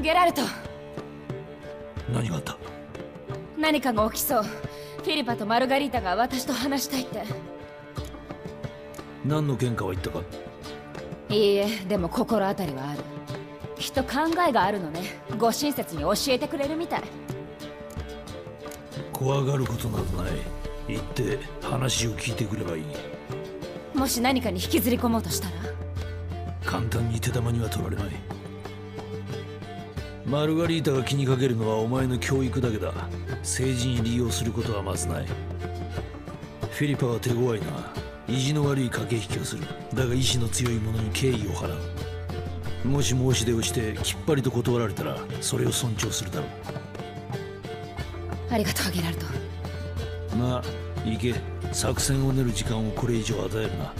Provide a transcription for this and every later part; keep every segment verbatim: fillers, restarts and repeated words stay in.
ゲラルト。何があった？何かが起きそう。フィリパとマルガリータが私と話したいって。何の喧嘩は言ったか？いいえ、でも心当たりはある。きっと考えがあるのね。ご親切に教えてくれるみたい。怖がることなどない。行って話を聞いてくればいい。もし何かに引きずり込もうとしたら簡単に手玉には取られない。マルガリータが気にかけるのはお前の教育だけだ。政治に利用することはまずない。フィリパは手強いな。意地の悪い駆け引きをする。だが意志の強い者に敬意を払う。もし申し出をしてきっぱりと断られたらそれを尊重するだろう。ありがとうゲラルト。まあ行け。作戦を練る時間をこれ以上与えるな。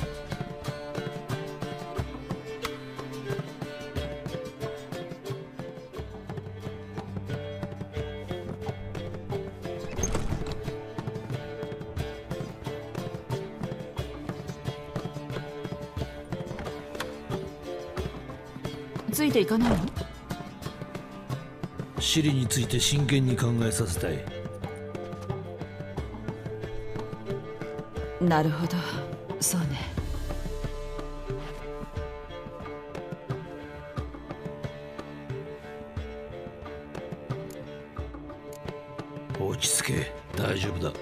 ついていかないの？シリについて真剣に考えさせたい。なるほど、そうね。落ち着け、大丈夫だ。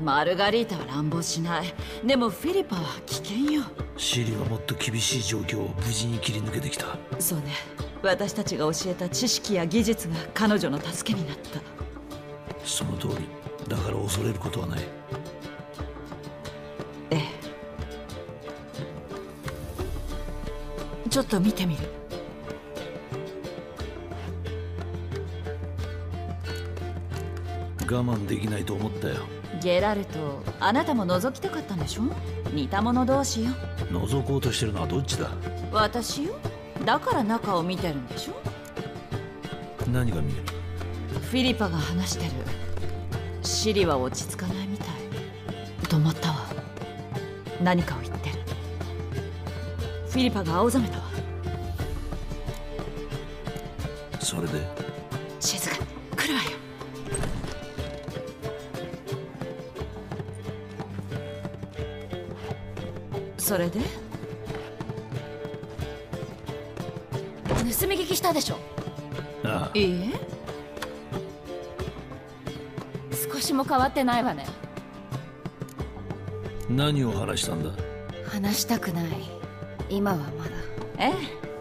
マルガリータは乱暴しない。でもフィリパは危険よ。シリはもっと厳しい状況を無事に切り抜けてきた。そうね、私たちが教えた知識や技術が彼女の助けになった。その通りだから恐れることはない。ええ、ちょっと見てみる。我慢できないと思ったよ。ゲラルト、あなたも覗きたかったんでしょ？似た者同士よ。覗こうとしてるのはどっちだ？私よ。だから中を見てるんでしょ？何が見える？フィリパが話してる。シリは落ち着かないみたいと思ったわ。何かを言ってる。フィリパが青ざめたわ。それで？静か、来るわよ。それで？盗み聞きしたでしょ？ああ。いいえ、少しも変わってないわね。何を話したんだ？話したくない。今はまだ。ええ、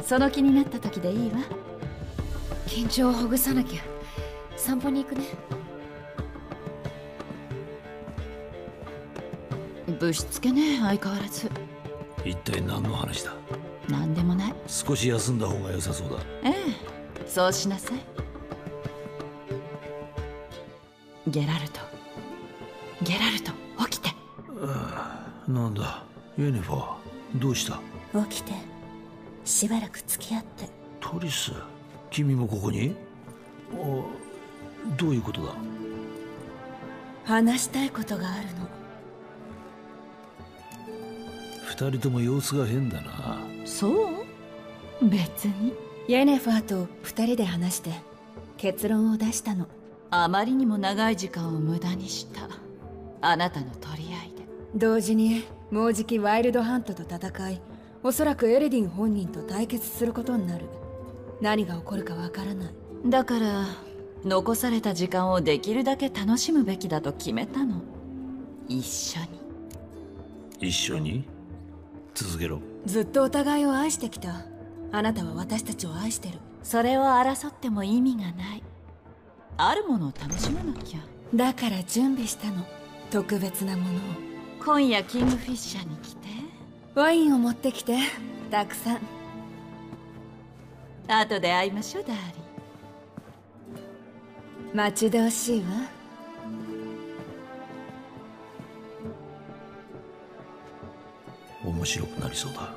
その気になった時でいいわ。緊張をほぐさなきゃ。散歩に行くね。ぶしつけね、相変わらず。一体何の話だ？何でもない。少し休んだ方が良さそうだ。ええ、そうしなさい。ゲラルト、ゲラルト、起きて。なんだ、ユニファー、どうした？起きて、しばらく付き合って。トリス、君もここに？あ、どういうことだ？話したいことがあるの。二人とも様子が変だな。そう？別に。ユネファーと二人で話して結論を出したの。あまりにも長い時間を無駄にした。あなたの取り合いで。同時にもうじきワイルドハントと戦い、おそらくエルディン本人と対決することになる。何が起こるかわからない。だから残された時間をできるだけ楽しむべきだと決めたの。一緒に。一緒に？続けろ。ずっとお互いを愛してきた。あなたは私たちを愛してる。それを争っても意味がない。あるものを楽しまなきゃ。だから準備したの、特別なものを。今夜キングフィッシャーに来て。ワインを持ってきて、たくさん。後で会いましょうダーリン。待ち遠しいわ。面白くなりそうだ。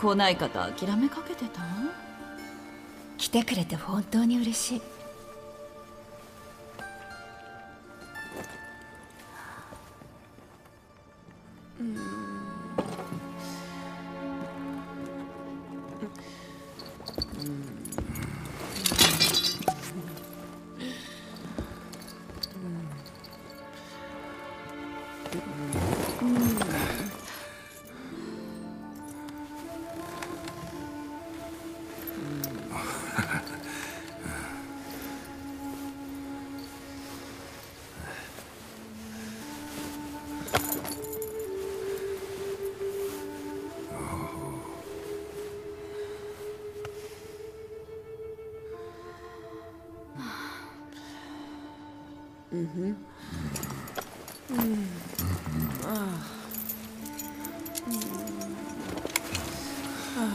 来ないかと諦めかけてた？来てくれて本当に嬉しい。Mm-hmm. Mm. Ah. Mm. Ah.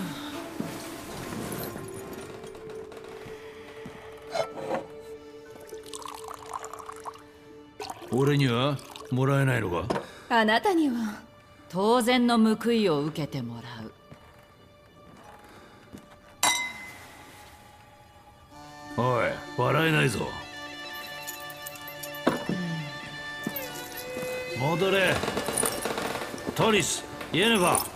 俺にはもらえないのか？あなたには当然の報いを受けてもらう。おい、笑えないぞ。戻れ。トリス、イエネバー。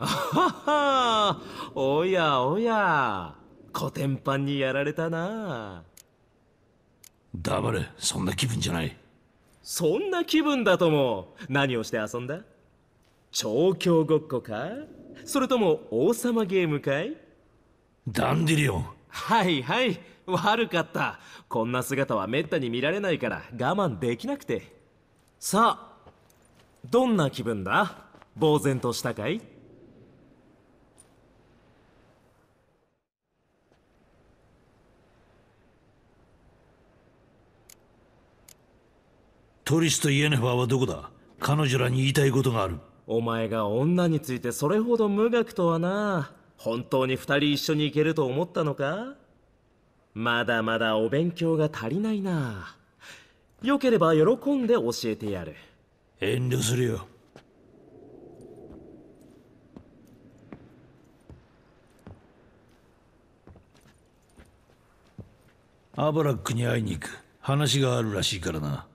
あはは、おやおや、コテンパンにやられたな。黙れ、そんな気分じゃない。そんな気分だとも。何をして遊んだ？調教ごっこか、それとも王様ゲームかい？ダンディリオン。はいはい、悪かった。こんな姿はめったに見られないから我慢できなくて。さあ、どんな気分だ？呆然としたかい？トリスとイエネファーはどこだ？彼女らに言いたいことがある。お前が女についてそれほど無学とはな。本当に二人一緒に行けると思ったのか？まだまだお勉強が足りないな。よければ喜んで教えてやる。遠慮するよ。アバラックに会いに行く。話があるらしいからな。